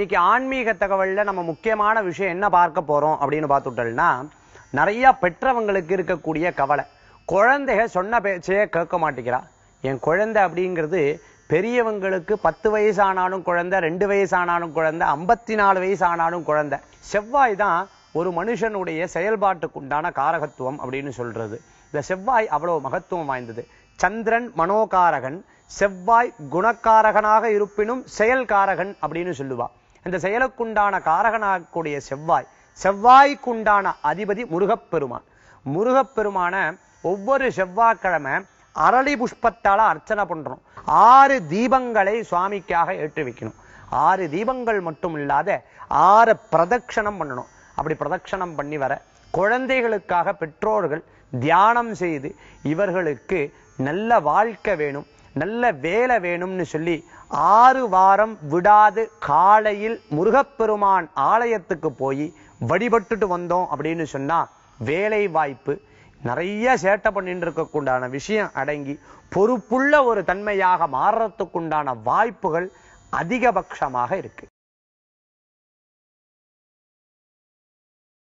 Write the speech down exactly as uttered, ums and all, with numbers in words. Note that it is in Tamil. இன்னைக்கு ஆன்மீக தகவலில் நம்ம முக்கியமான விஷயம் என்ன பார்க்க போகிறோம் அப்படின்னு பார்த்துட்டோம்னா, நிறையா பெற்றவங்களுக்கு இருக்கக்கூடிய கவலை, குழந்தைய சொன்ன பேச்சையே கேட்க மாட்டேங்கிறா. என் குழந்தை அப்படிங்கிறது பெரியவங்களுக்கு பத்து வயசு ஆனாலும் குழந்தை, ரெண்டு வயசு ஆனாலும் குழந்தை, ஐம்பத்தி நாலு வயசு ஆனாலும் குழந்தை. செவ்வாய் தான் ஒரு மனுஷனுடைய செயல்பாட்டுக்குண்டான காரகத்துவம் அப்படின்னு சொல்கிறது. இந்த செவ்வாய் அவ்வளோ மகத்துவம் வாய்ந்தது. சந்திரன் மனோகாரகன், செவ்வாய் குணக்காரகனாக இருப்பினும் செயல்காரகன் அப்படின்னு சொல்லுவா. இந்த செயலுக்குண்டான காரகனாகக்கூடிய செவ்வாய், செவ்வாய்க்குண்டான அதிபதி முருகப்பெருமான். முருகப்பெருமான ஒவ்வொரு செவ்வாய்க்கிழமை அரளி புஷ்பத்தால் அர்ச்சனை பண்ணுறோம். ஆறு தீபங்களை சுவாமிக்காக ஏற்றி வைக்கணும். ஆறு தீபங்கள் மட்டும் இல்லாத ஆறு பிரதட்சணம் பண்ணணும். அப்படி பிரதட்சணம் பண்ணி வர குழந்தைகளுக்காக பெற்றோர்கள் தியானம் செய்து இவர்களுக்கு நல்ல வாழ்க்கை வேணும், நல்ல வேலை வேணும்னு சொல்லி ஆறு வாரம் விடாது காலையில் முருகப்பெருமான் ஆலயத்துக்கு போய் வழிபட்டுட்டு வந்தோம் அப்படின்னு சொன்னால் வேலை வாய்ப்பு, நிறைய சேட்டை பண்ணிட்டு இருக்கக்கூடான விஷயம் அடங்கி பொறுப்புள்ள ஒரு தன்மையாக மாறுறதுக்குண்டான வாய்ப்புகள் அதிகபட்சமாக இருக்கு.